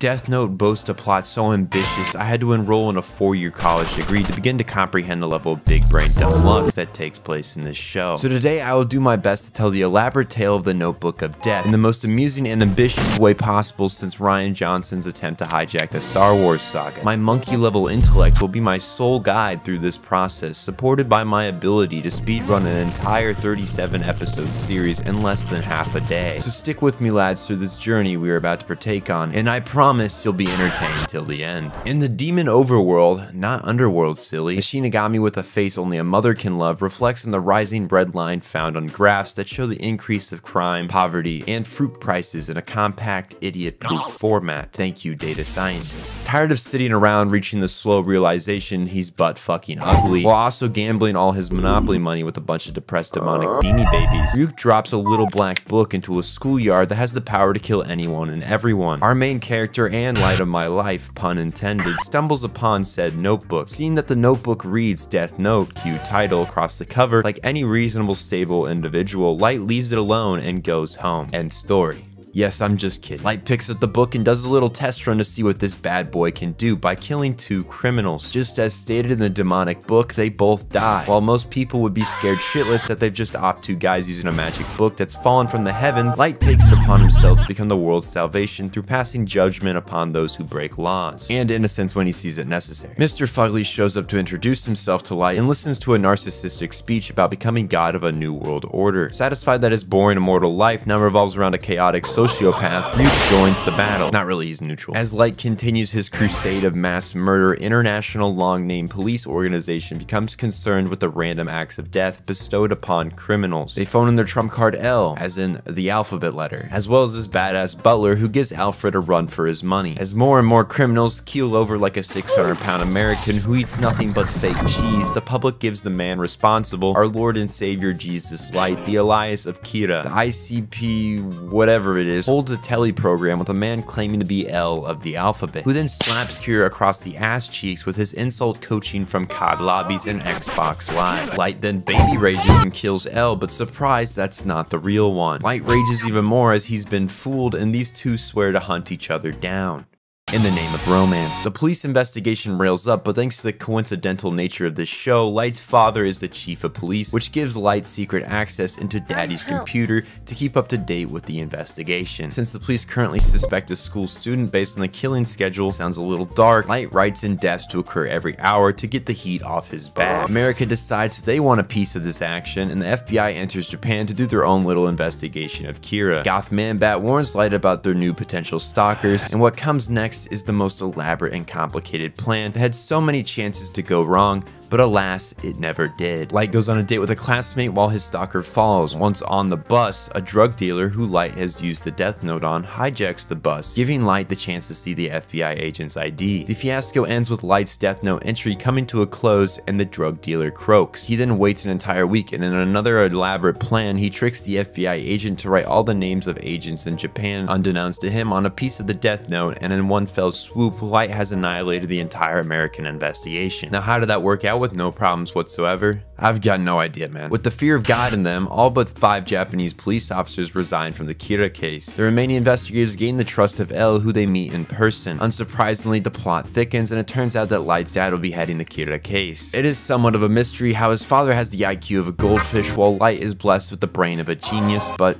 Death Note boasts a plot so ambitious, I had to enroll in a 4-year college degree to begin to comprehend the level of big brain dumb luck that takes place in this show. So today I will do my best to tell the elaborate tale of the Notebook of Death in the most amusing and ambitious way possible since Rian Johnson's attempt to hijack the Star Wars saga. My monkey level intellect will be my sole guide through this process, supported by my ability to speedrun an entire 37 episode series in less than half a day. So stick with me lads through this journey we are about to partake on, and I promise you'll be entertained till the end. In the demon overworld, not underworld silly, a Shinigami with a face only a mother can love reflects on the rising red line found on graphs that show the increase of crime, poverty, and fruit prices in a compact, idiot-proof format. Thank you, data scientists. Tired of sitting around reaching the slow realization he's butt-fucking ugly, while also gambling all his Monopoly money with a bunch of depressed demonic beanie babies, Ryuk drops a little black book into a schoolyard that has the power to kill anyone and everyone. Our main character and light of my life, pun intended, stumbles upon said notebook. Seeing that the notebook reads Death Note, cue title, across the cover, like any reasonable stable individual, Light leaves it alone and goes home. End story. Yes, I'm just kidding. Light picks up the book and does a little test run to see what this bad boy can do by killing 2 criminals. Just as stated in the demonic book, they both die. While most people would be scared shitless that they've just opped 2 guys using a magic book that's fallen from the heavens, Light takes it upon himself to become the world's salvation through passing judgment upon those who break laws, and innocence when he sees it necessary. Mr. Fugly shows up to introduce himself to Light and listens to a narcissistic speech about becoming god of a new world order. Satisfied that his boring immortal life now revolves around a chaotic sociopath, Ryuk joins the battle. Not really, he's neutral. As Light continues his crusade of mass murder, International Long Name Police Organization becomes concerned with the random acts of death bestowed upon criminals. They phone in their trump card L, as in the alphabet letter, as well as this badass butler who gives Alfred a run for his money, as more and more criminals keel over like a 600-pound American who eats nothing but fake cheese. The public gives the man responsible, our Lord and Savior Jesus Light, the Elias of Kira. The ICP, whatever it is, holds a tele program with a man claiming to be L of the alphabet, who then slaps Kira across the ass cheeks with his insult coaching from COD lobbies and Xbox Live. Light then baby rages and kills L, but surprised that's not the real one. Light rages even more as he's been fooled, and these 2 swear to hunt each other down in the name of romance. The police investigation rails up, but thanks to the coincidental nature of this show, Light's father is the chief of police, which gives Light secret access into Daddy's computer to keep up to date with the investigation. Since the police currently suspect a school student based on the killing schedule, sounds a little dark, Light writes in deaths to occur every hour to get the heat off his back. America decides they want a piece of this action, and the FBI enters Japan to do their own little investigation of Kira. Goth Man-Bat warns Light about their new potential stalkers, and what comes next is the most elaborate and complicated plan that had so many chances to go wrong, but alas, it never did. Light goes on a date with a classmate while his stalker falls. Once on the bus, a drug dealer who Light has used the Death Note on hijacks the bus, giving Light the chance to see the FBI agent's ID. The fiasco ends with Light's Death Note entry coming to a close and the drug dealer croaks. He then waits an entire week, and in another elaborate plan, he tricks the FBI agent to write all the names of agents in Japan, unbeknownst to him, on a piece of the Death Note, and in one fell swoop, Light has annihilated the entire American investigation. Now, how did that work out with no problems whatsoever? I've got no idea, man. With the fear of God in them, all but 5 Japanese police officers resign from the Kira case. The remaining investigators gain the trust of L, who they meet in person. Unsurprisingly, the plot thickens, and it turns out that Light's dad will be heading the Kira case. It is somewhat of a mystery how his father has the IQ of a goldfish while Light is blessed with the brain of a genius, but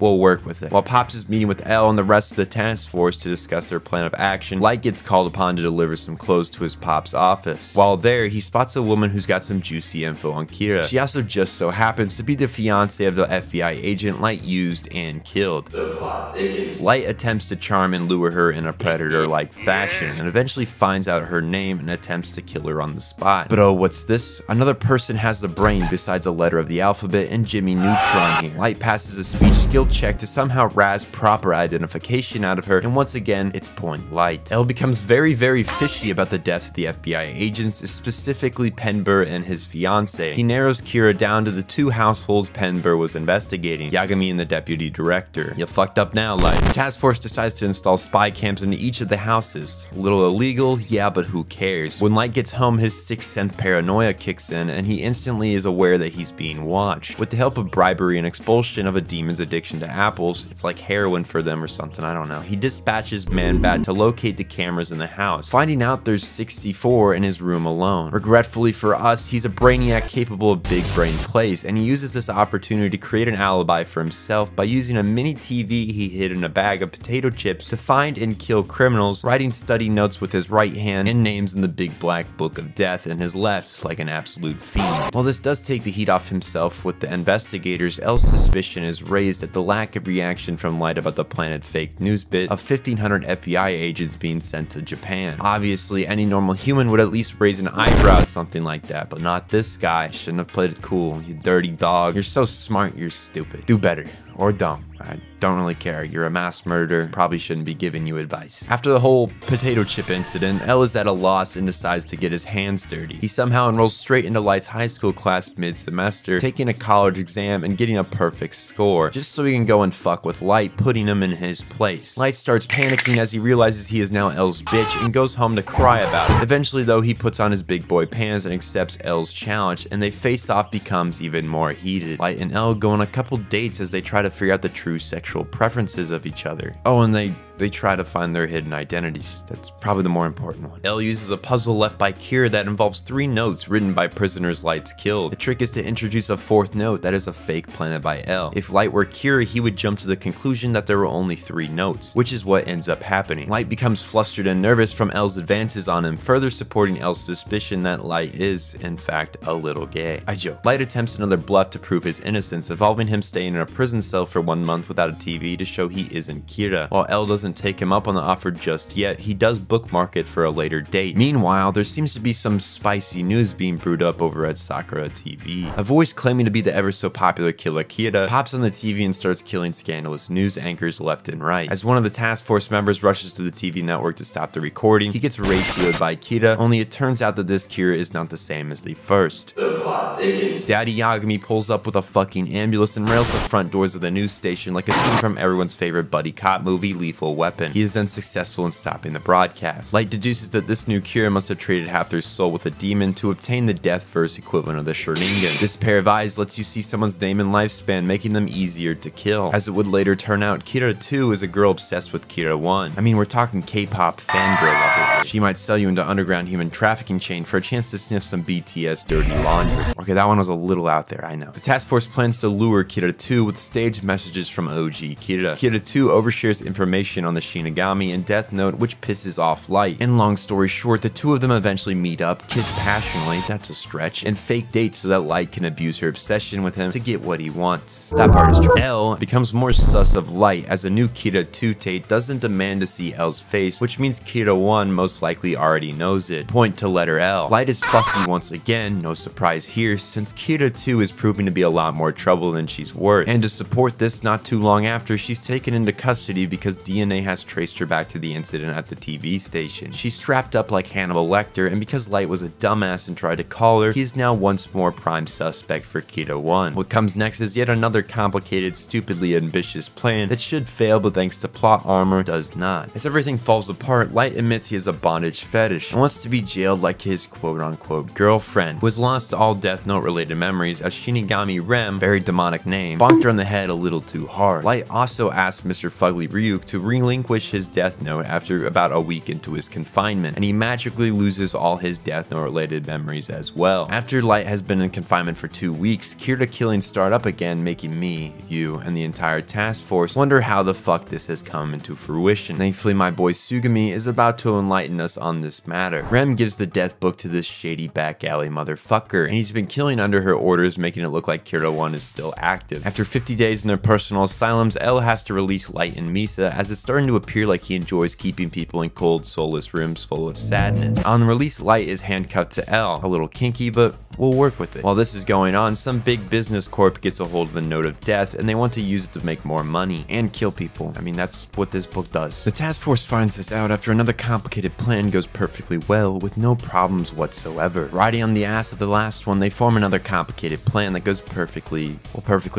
we'll work with it. While Pops is meeting with L and the rest of the task force to discuss their plan of action, Light gets called upon to deliver some clothes to his Pops' office. While there, he spots a woman who's got some juicy info on Kira. She also just so happens to be the fiance of the FBI agent Light used and killed. Light attempts to charm and lure her in a predator-like fashion, and eventually finds out her name and attempts to kill her on the spot. But oh, what's this? Another person has a brain besides a letter of the alphabet and Jimmy Neutron here. Light passes a speech skill check to somehow razz proper identification out of her, and once again, it's point Light. L becomes very, very fishy about the deaths of the FBI agents, specifically Leslie Penber and his fiancée. He narrows Kira down to the two households Penber was investigating, Yagami and the deputy director. You fucked up now, Light. The task force decides to install spy cams into each of the houses. A little illegal, yeah, but who cares? When Light gets home, his sixth sense paranoia kicks in, and he instantly is aware that he's being watched. With the help of bribery and expulsion of a demon's addiction to apples, it's like heroin for them or something, I don't know. He dispatches Man-Bat to locate the cameras in the house, finding out there's 64 in his room alone. Regretfully for us, he's a brainiac capable of big brain plays, and he uses this opportunity to create an alibi for himself by using a mini TV he hid in a bag of potato chips to find and kill criminals, writing study notes with his right hand and names in the big black book of death in his left like an absolute fiend. While this does take the heat off himself with the investigators, L's suspicion is raised at the lack of reaction from Light about the Planet Fake news bit of 1,500 FBI agents being sent to Japan. Obviously, any normal human would at least raise an eyebrow at something like that, but not this guy. Shouldn't have played it cool, you dirty dog. You're so smart, you're stupid. Do better. Or dumb. I don't really care. You're a mass murderer. Probably shouldn't be giving you advice. After the whole potato chip incident, L is at a loss and decides to get his hands dirty. He somehow enrolls straight into Light's high school class mid-semester, taking a college exam and getting a perfect score, just so he can go and fuck with Light, putting him in his place. Light starts panicking as he realizes he is now L's bitch and goes home to cry about it. Eventually though, he puts on his big boy pants and accepts L's challenge, and they face off becomes even more heated. Light and L go on a couple dates as they try to figure out the true sexual preferences of each other. Oh, and they try to find their hidden identities. That's probably the more important one. L uses a puzzle left by Kira that involves 3 notes written by prisoners Light's killed. The trick is to introduce a 4th note that is a fake planted by L. If Light were Kira, he would jump to the conclusion that there were only 3 notes, which is what ends up happening. Light becomes flustered and nervous from L's advances on him, further supporting L's suspicion that Light is, in fact, a little gay. I joke. Light attempts another bluff to prove his innocence, involving him staying in a prison cell for 1 month without a TV to show he isn't Kira. While L doesn't take him up on the offer just yet, he does bookmark it for a later date. Meanwhile, there seems to be some spicy news being brewed up over at Sakura TV. A voice claiming to be the ever so popular killer Kira pops on the TV and starts killing scandalous news anchors left and right. As one of the task force members rushes to the TV network to stop the recording, he gets ratioed by Kira, only it turns out that this Kira is not the same as the first. Daddy Yagami pulls up with a fucking ambulance and rails the front doors of the news station like a scene from everyone's favorite buddy cop movie, Lethal Weapon. He is then successful in stopping the broadcast. Light deduces that this new Kira must have traded half their soul with a demon to obtain the death verse equivalent of the Sharingan. This pair of eyes lets you see someone's name and lifespan, making them easier to kill. As it would later turn out, Kira 2 is a girl obsessed with Kira 1. I mean, we're talking K-pop fangirl level. She might sell you into underground human trafficking chain for a chance to sniff some BTS dirty laundry. Okay, that one was a little out there, I know. The task force plans to lure Kira 2 with staged messages from OG Kira. Kira 2 overshares information on the Shinigami and Death Note, which pisses off Light. And long story short, the two of them eventually meet up, kiss passionately, that's a stretch, and fake dates so that Light can abuse her obsession with him to get what he wants. That part is true. L becomes more sus of Light as a new Kira 2 tape doesn't demand to see L's face, which means Kira 1 most likely already knows it. Point to letter L. Light is fussy once again, no surprise here, since Kira 2 is proving to be a lot more trouble than she's worth. And to support this, not too long after, she's taken into custody because DNA has traced her back to the incident at the TV station. She's strapped up like Hannibal Lecter, and because Light was a dumbass and tried to call her, he is now once more prime suspect for Kira 1. What comes next is yet another complicated, stupidly ambitious plan that should fail, but thanks to plot armor, does not. As everything falls apart, Light admits he has a bondage fetish and wants to be jailed like his quote-unquote girlfriend, who has lost all Death Note-related memories as Shinigami Rem, very demonic name, bonked her on the head a little too hard. Light also asked Mr. Fugly Ryuk to relinquish his Death Note after about a week into his confinement, and he magically loses all his Death Note related memories as well. After Light has been in confinement for 2 weeks, Kira killings start up again, making me, you, and the entire task force wonder how the fuck this has come into fruition. Thankfully, my boy Sugami is about to enlighten us on this matter. Rem gives the death book to this shady back alley motherfucker, and he's been killing under her orders, making it look like Kira 1 is still active. After 50 days in their personal asylums, L has to release Light and Misa, as it's starting to appear like he enjoys keeping people in cold, soulless rooms full of sadness. On release, Light is handcuffed to L, a little kinky, but we'll work with it. While this is going on, some big business corp gets a hold of the Note of Death, and they want to use it to make more money and kill people. I mean, that's what this book does. The task force finds this out after another complicated plan goes perfectly well with no problems whatsoever. Riding on the ass of the last one, they form another complicated plan that goes perfectly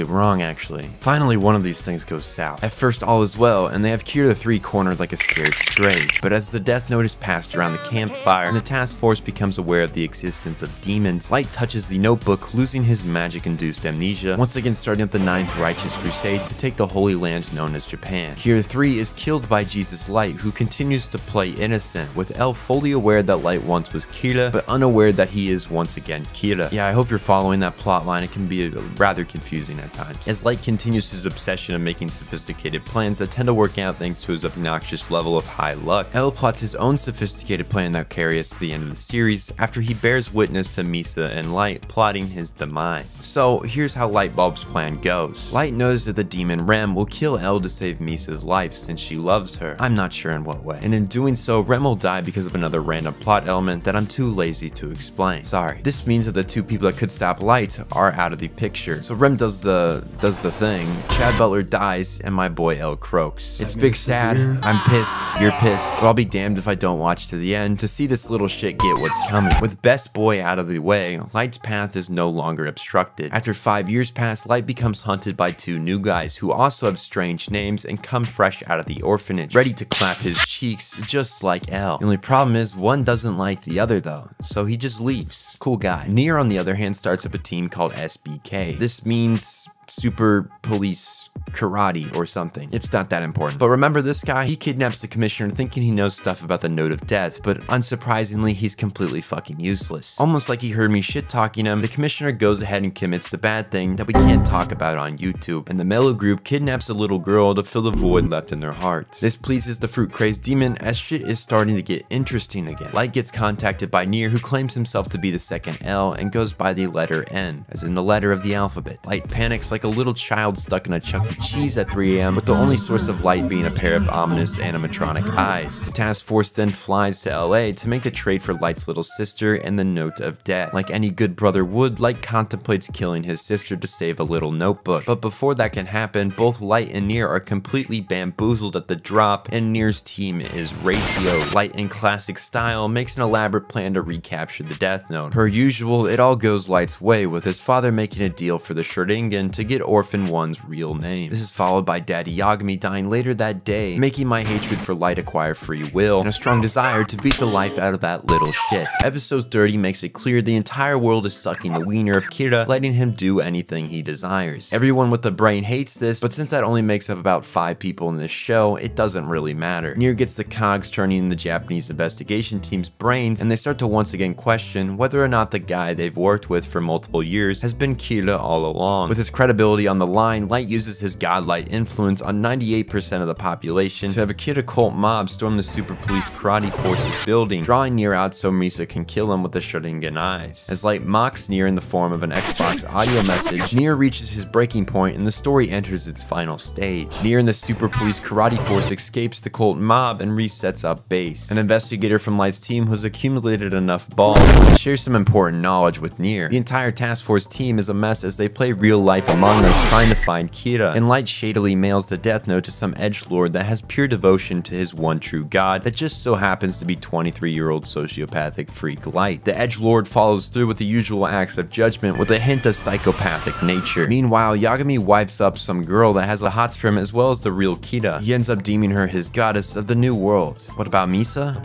wrong, actually. Finally, one of these things goes south. At first, all is well, and they have Kier the Three cornered like a scared stray. But as the death note is passed around the campfire, and the task force becomes aware of the existence of demons, Light touches the notebook, losing his magic-induced amnesia, once again starting up the Ninth Righteous Crusade to take the Holy Land known as Japan. Kier 3 is killed by Jesus Light, who continues to play innocent, with L fully aware that Light once was Kira, but unaware that he is once again Kira. Yeah, I hope you're following that plotline, it can be rather confusing at times. As Light continues his obsession of making sophisticated plans that tend to work out thanks to his obnoxious level of high luck, L plots his own sophisticated plan that carries us to the end of the series, after he bears witness to Misa and Light plotting his demise. So here's how Lightbulb's plan goes. Light knows that the demon Rem will kill L to save Misa's life since she loves her. I'm not sure in what way. And in doing so, Rem will die because of another random plot element that I'm too lazy to explain. Sorry. This means that the two people that could stop Light are out of the picture. So Rem does the thing. Chad Butler dies and my boy L croaks. It's big sad. I'm pissed. You're pissed. But I'll be damned if I don't watch to the end to see this little shit get what's coming. With Best Boy out of the way, Light's path is no longer obstructed. After 5 years pass, Light becomes hunted by two new guys who also have strange names and come fresh out of the orphanage, ready to clap his cheeks just like L. The only problem is one doesn't like the other though, so he just leaves. Cool guy. Nier on the other hand starts up a team called SBK. This means Super Police Karate or something. It's not that important. But remember this guy? He kidnaps the commissioner thinking he knows stuff about the Note of Death, but unsurprisingly, he's completely fucking useless. Almost like he heard me shit talking him, the commissioner goes ahead and commits the bad thing that we can't talk about on YouTube, and the Mellow Group kidnaps a little girl to fill the void left in their hearts. This pleases the fruit-crazed demon as shit is starting to get interesting again. Light gets contacted by Nier, who claims himself to be the second L and goes by the letter N, as in the letter of the alphabet. Light panics like a little child stuck in a Chuck E. Cheese at 3 a.m. with the only source of light being a pair of ominous animatronic eyes. The task force then flies to LA to make the trade for Light's little sister and the Note of Death. Like any good brother would, Light contemplates killing his sister to save a little notebook. But before that can happen, both Light and Nier are completely bamboozled at the drop, and Nier's team is ratioed. Light in classic style makes an elaborate plan to recapture the Death Note. Per usual, it all goes Light's way, with his father making a deal for the Sharingan to get Orphan One's real name. This is followed by Daddy Yagami dying later that day, making my hatred for Light acquire free will and a strong desire to beat the life out of that little shit. Episode 30 makes it clear the entire world is sucking the wiener of Kira, letting him do anything he desires. Everyone with the brain hates this, but since that only makes up about 5 people in this show, it doesn't really matter. Nier gets the cogs turning in the Japanese investigation team's brains, and they start to once again question whether or not the guy they've worked with for multiple years has been Kira all along. With his credibility on the line, Light uses his godlike influence on 98% of the population to have a kid occult mob storm the Super Police Karate Forces building, drawing Nier out so Misa can kill him with the Sharingan eyes. As Light mocks Nier in the form of an Xbox audio message, Nier reaches his breaking point and the story enters its final stage. Nier and the Super Police Karate Force escapes the cult mob and resets up base. An investigator from Light's team who has accumulated enough balls to share some important knowledge with Nier. The entire task force team is a mess as they play real life among us, trying to find Kira, and Light shadily mails the Death Note to some edgelord that has pure devotion to his one true god that just so happens to be 23-year-old sociopathic freak Light. The edgelord follows through with the usual acts of judgment with a hint of psychopathic nature. Meanwhile, Yagami wipes up some girl that has a hots for him as well as the real Kira. He ends up deeming her his goddess of the new world. What about Misa?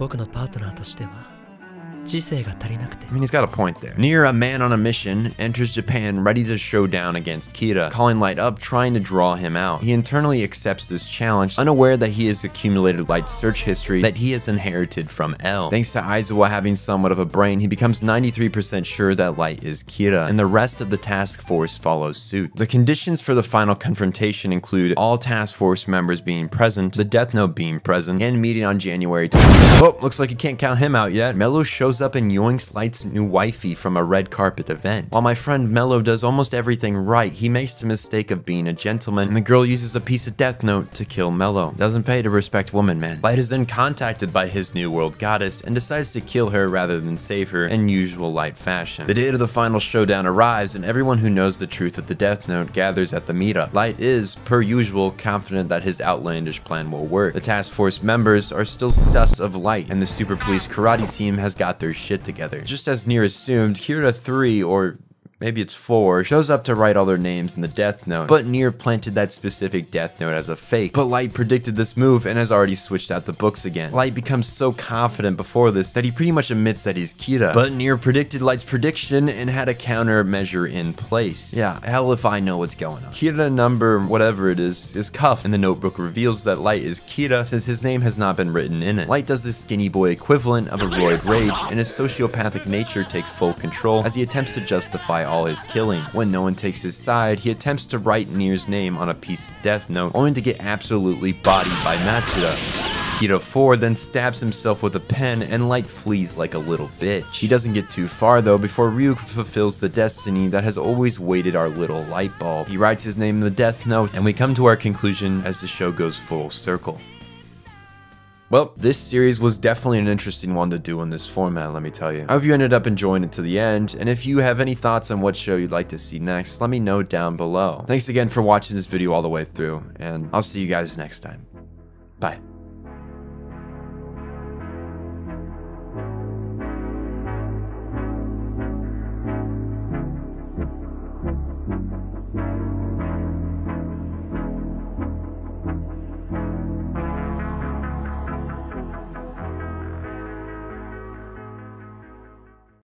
I mean, he's got a point there. Nier, a man on a mission, enters Japan ready to show down against Kira, calling Light up, trying to draw him out. He internally accepts this challenge, unaware that he has accumulated Light's search history that he has inherited from L. Thanks to Aizawa having somewhat of a brain, he becomes 93% sure that Light is Kira, and the rest of the task force follows suit. The conditions for the final confrontation include all task force members being present, the Death Note being present, and meeting on January 20th. Oh, looks like you can't count him out yet. Mello shows shows up and yoinks Light's new wifey from a red carpet event. While my friend Mello does almost everything right, he makes the mistake of being a gentleman, and the girl uses a piece of Death Note to kill Mello. Doesn't pay to respect woman, man. Light is then contacted by his new world goddess and decides to kill her rather than save her in usual Light fashion. The day of the final showdown arrives, and everyone who knows the truth of the Death Note gathers at the meetup. Light is, per usual, confident that his outlandish plan will work. The task force members are still sus of Light, and the super police karate team has got their shit together. Just as Nier assumed, Kirita 3, or maybe it's 4, shows up to write all their names in the Death Note, but Nier planted that specific Death Note as a fake. But Light predicted this move and has already switched out the books again. Light becomes so confident before this that he pretty much admits that he's Kira, but Nier predicted Light's prediction and had a countermeasure in place. Yeah, hell if I know what's going on. Kira number whatever it is cuffed, and the notebook reveals that Light is Kira since his name has not been written in it. Light does the skinny boy equivalent of a roid rage, and his sociopathic nature takes full control as he attempts to justify all his killings. When no one takes his side, he attempts to write Nier's name on a piece of Death Note, only to get absolutely bodied by Matsuda. Kirita 4 then stabs himself with a pen, and Light flees like a little bitch. He doesn't get too far though before Ryuk fulfills the destiny that has always waited our little light bulb. He writes his name in the Death Note, and we come to our conclusion as the show goes full circle. Well, this series was definitely an interesting one to do in this format, let me tell you. I hope you ended up enjoying it to the end, and if you have any thoughts on what show you'd like to see next, let me know down below. Thanks again for watching this video all the way through, and I'll see you guys next time. Bye.